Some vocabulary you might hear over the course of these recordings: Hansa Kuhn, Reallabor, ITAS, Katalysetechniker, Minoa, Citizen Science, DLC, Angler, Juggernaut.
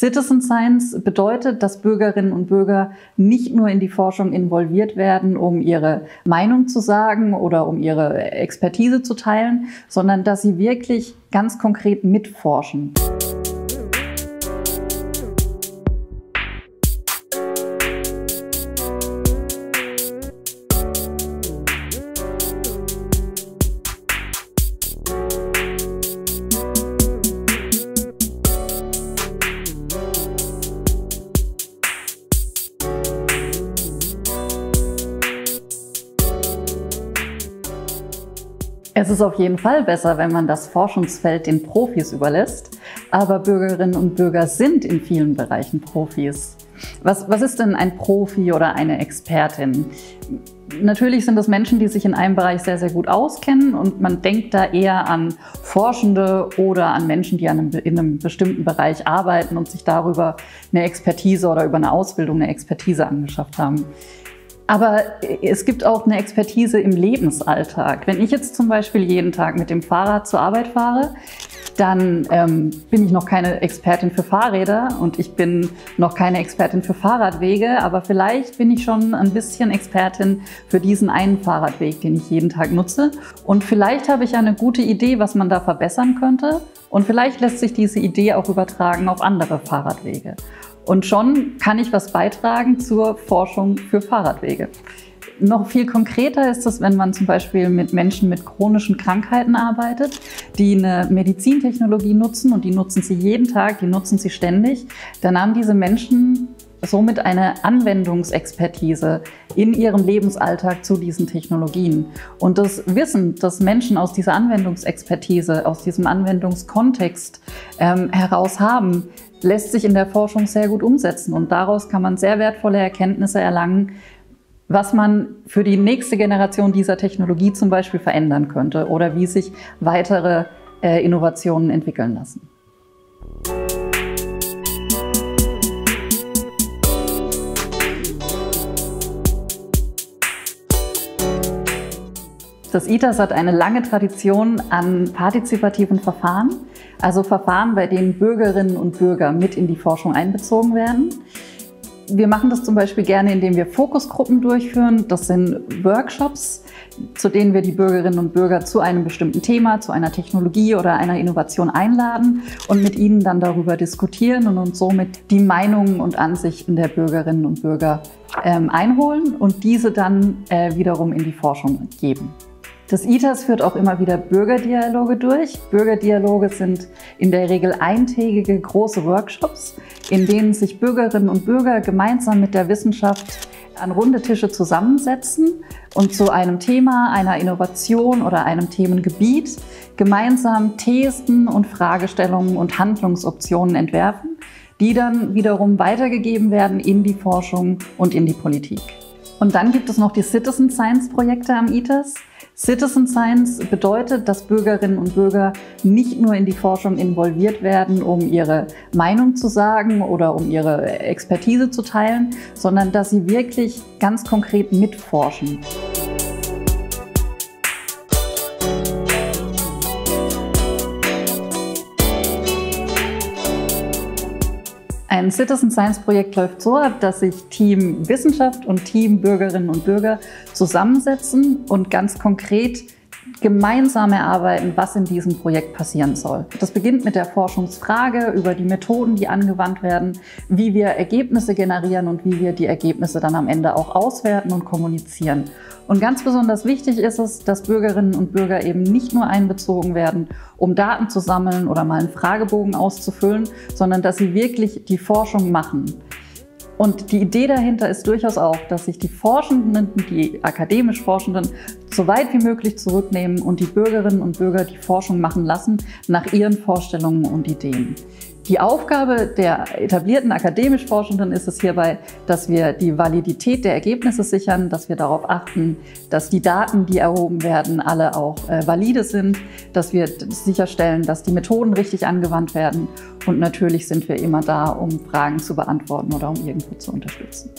Citizen Science bedeutet, dass Bürgerinnen und Bürger nicht nur in die Forschung involviert werden, um ihre Meinung zu sagen oder um ihre Expertise zu teilen, sondern dass sie wirklich ganz konkret mitforschen. Es ist auf jeden Fall besser, wenn man das Forschungsfeld den Profis überlässt, aber Bürgerinnen und Bürger sind in vielen Bereichen Profis. Was ist denn ein Profi oder eine Expertin? Natürlich sind das Menschen, die sich in einem Bereich sehr, sehr gut auskennen und man denkt da eher an Forschende oder an Menschen, die in einem bestimmten Bereich arbeiten und sich darüber eine Expertise oder über eine Ausbildung eine Expertise angeschafft haben. Aber es gibt auch eine Expertise im Lebensalltag. Wenn ich jetzt zum Beispiel jeden Tag mit dem Fahrrad zur Arbeit fahre, dann bin ich noch keine Expertin für Fahrräder und ich bin noch keine Expertin für Fahrradwege, aber vielleicht bin ich schon ein bisschen Expertin für diesen einen Fahrradweg, den ich jeden Tag nutze. Und vielleicht habe ich eine gute Idee, was man da verbessern könnte. Und vielleicht lässt sich diese Idee auch übertragen auf andere Fahrradwege. Und schon kann ich was beitragen zur Forschung für Fahrradwege. Noch viel konkreter ist es, wenn man zum Beispiel mit Menschen mit chronischen Krankheiten arbeitet, die eine Medizintechnologie nutzen und die nutzen sie jeden Tag, die nutzen sie ständig. Dann haben diese Menschen somit eine Anwendungsexpertise in ihrem Lebensalltag zu diesen Technologien. Und das Wissen, das Menschen aus dieser Anwendungsexpertise, aus diesem Anwendungskontext heraus haben, lässt sich in der Forschung sehr gut umsetzen. Und daraus kann man sehr wertvolle Erkenntnisse erlangen, was man für die nächste Generation dieser Technologie zum Beispiel verändern könnte oder wie sich weitere Innovationen entwickeln lassen. Das ITAS hat eine lange Tradition an partizipativen Verfahren, also Verfahren, bei denen Bürgerinnen und Bürger mit in die Forschung einbezogen werden. Wir machen das zum Beispiel gerne, indem wir Fokusgruppen durchführen. Das sind Workshops, zu denen wir die Bürgerinnen und Bürger zu einem bestimmten Thema, zu einer Technologie oder einer Innovation einladen und mit ihnen dann darüber diskutieren und uns somit die Meinungen und Ansichten der Bürgerinnen und Bürger einholen und diese dann wiederum in die Forschung geben. Das ITAS führt auch immer wieder Bürgerdialoge durch. Bürgerdialoge sind in der Regel eintägige große Workshops, in denen sich Bürgerinnen und Bürger gemeinsam mit der Wissenschaft an runde Tische zusammensetzen und zu einem Thema, einer Innovation oder einem Themengebiet gemeinsam Thesen und Fragestellungen und Handlungsoptionen entwerfen, die dann wiederum weitergegeben werden in die Forschung und in die Politik. Und dann gibt es noch die Citizen Science Projekte am ITAS. Citizen Science bedeutet, dass Bürgerinnen und Bürger nicht nur in die Forschung involviert werden, um ihre Meinung zu sagen oder um ihre Expertise zu teilen, sondern dass sie wirklich ganz konkret mitforschen. Ein Citizen Science Projekt läuft so ab, dass sich Team Wissenschaft und Team Bürgerinnen und Bürger zusammensetzen und ganz konkret gemeinsam erarbeiten, was in diesem Projekt passieren soll. Das beginnt mit der Forschungsfrage über die Methoden, die angewandt werden, wie wir Ergebnisse generieren und wie wir die Ergebnisse dann am Ende auch auswerten und kommunizieren. Und ganz besonders wichtig ist es, dass Bürgerinnen und Bürger eben nicht nur einbezogen werden, um Daten zu sammeln oder mal einen Fragebogen auszufüllen, sondern dass sie wirklich die Forschung machen. Und die Idee dahinter ist durchaus auch, dass sich die Forschenden, die akademisch Forschenden, so weit wie möglich zurücknehmen und die Bürgerinnen und Bürger die Forschung machen lassen nach ihren Vorstellungen und Ideen. Die Aufgabe der etablierten akademisch Forschenden ist es hierbei, dass wir die Validität der Ergebnisse sichern, dass wir darauf achten, dass die Daten, die erhoben werden, alle auch valide sind, dass wir sicherstellen, dass die Methoden richtig angewandt werden und natürlich sind wir immer da, um Fragen zu beantworten oder um irgendwo zu unterstützen.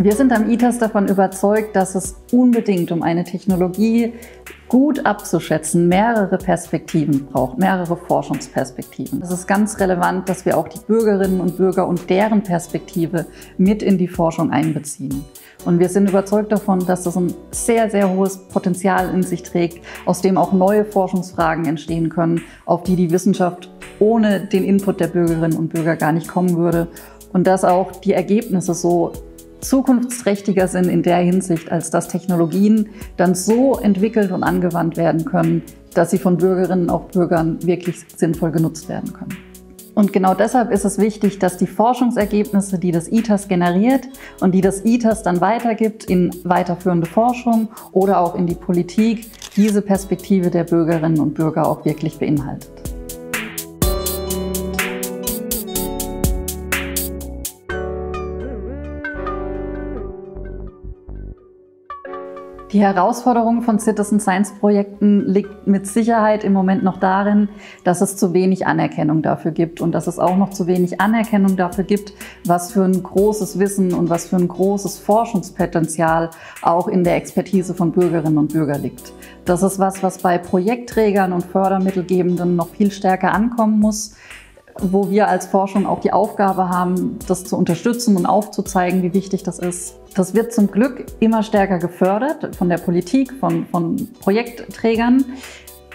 Wir sind am ITAS davon überzeugt, dass es unbedingt, um eine Technologie gut abzuschätzen, mehrere Perspektiven braucht, mehrere Forschungsperspektiven. Es ist ganz relevant, dass wir auch die Bürgerinnen und Bürger und deren Perspektive mit in die Forschung einbeziehen. Und wir sind überzeugt davon, dass das ein sehr, sehr hohes Potenzial in sich trägt, aus dem auch neue Forschungsfragen entstehen können, auf die die Wissenschaft ohne den Input der Bürgerinnen und Bürger gar nicht kommen würde. Und dass auch die Ergebnisse so zukunftsträchtiger sind in der Hinsicht, als dass Technologien dann so entwickelt und angewandt werden können, dass sie von Bürgerinnen und Bürgern wirklich sinnvoll genutzt werden können. Und genau deshalb ist es wichtig, dass die Forschungsergebnisse, die das ITAS generiert und die das ITAS dann weitergibt in weiterführende Forschung oder auch in die Politik, diese Perspektive der Bürgerinnen und Bürger auch wirklich beinhaltet. Die Herausforderung von Citizen Science Projekten liegt mit Sicherheit im Moment noch darin, dass es zu wenig Anerkennung dafür gibt und dass es auch noch zu wenig Anerkennung dafür gibt, was für ein großes Wissen und was für ein großes Forschungspotenzial auch in der Expertise von Bürgerinnen und Bürgern liegt. Das ist was, was bei Projektträgern und Fördermittelgebenden noch viel stärker ankommen muss, wo wir als Forschung auch die Aufgabe haben, das zu unterstützen und aufzuzeigen, wie wichtig das ist. Das wird zum Glück immer stärker gefördert von der Politik, von Projektträgern.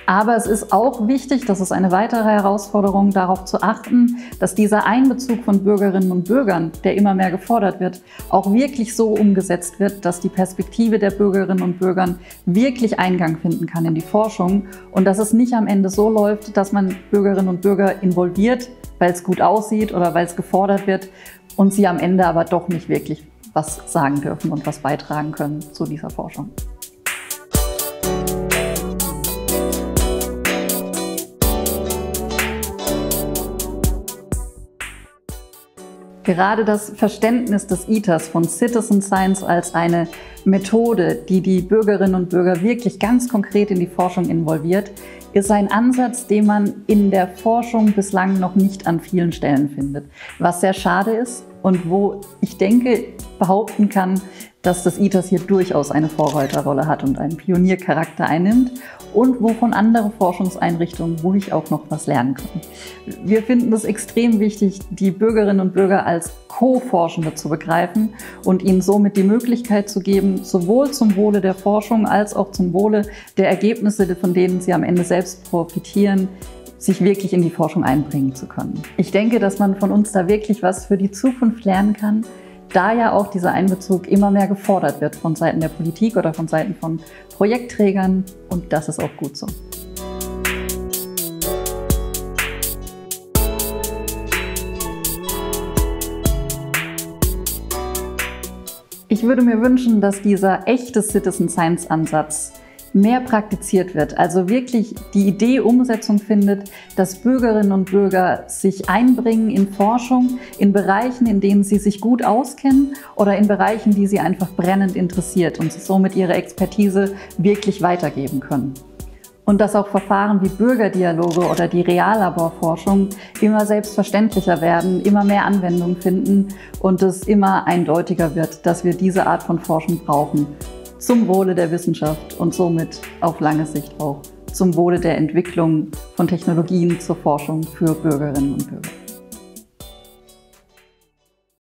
Aber es ist auch wichtig, das ist eine weitere Herausforderung, darauf zu achten, dass dieser Einbezug von Bürgerinnen und Bürgern, der immer mehr gefordert wird, auch wirklich so umgesetzt wird, dass die Perspektive der Bürgerinnen und Bürger wirklich Eingang finden kann in die Forschung und dass es nicht am Ende so läuft, dass man Bürgerinnen und Bürger involviert, weil es gut aussieht oder weil es gefordert wird und sie am Ende aber doch nicht wirklich was sagen dürfen und was beitragen können zu dieser Forschung. Gerade das Verständnis des ITAS von Citizen Science als eine Methode, die die Bürgerinnen und Bürger wirklich ganz konkret in die Forschung involviert, ist ein Ansatz, den man in der Forschung bislang noch nicht an vielen Stellen findet. Was sehr schade ist und wo ich denke, behaupten kann, dass das ITAS hier durchaus eine Vorreiterrolle hat und einen Pioniercharakter einnimmt und wovon andere Forschungseinrichtungen ruhig auch noch was lernen können. Wir finden es extrem wichtig, die Bürgerinnen und Bürger als Co-Forschende zu begreifen und ihnen somit die Möglichkeit zu geben, sowohl zum Wohle der Forschung als auch zum Wohle der Ergebnisse, von denen sie am Ende selbst profitieren, sich wirklich in die Forschung einbringen zu können. Ich denke, dass man von uns da wirklich was für die Zukunft lernen kann, da ja auch dieser Einbezug immer mehr gefordert wird von Seiten der Politik oder von Seiten von Projektträgern, und das ist auch gut so. Ich würde mir wünschen, dass dieser echte Citizen Science Ansatz mehr praktiziert wird, also wirklich die Idee Umsetzung findet, dass Bürgerinnen und Bürger sich einbringen in Forschung, in Bereichen, in denen sie sich gut auskennen oder in Bereichen, die sie einfach brennend interessiert und somit ihre Expertise wirklich weitergeben können. Und dass auch Verfahren wie Bürgerdialoge oder die Reallaborforschung immer selbstverständlicher werden, immer mehr Anwendung finden und es immer eindeutiger wird, dass wir diese Art von Forschung brauchen. Zum Wohle der Wissenschaft und somit auf lange Sicht auch zum Wohle der Entwicklung von Technologien zur Forschung für Bürgerinnen und Bürger.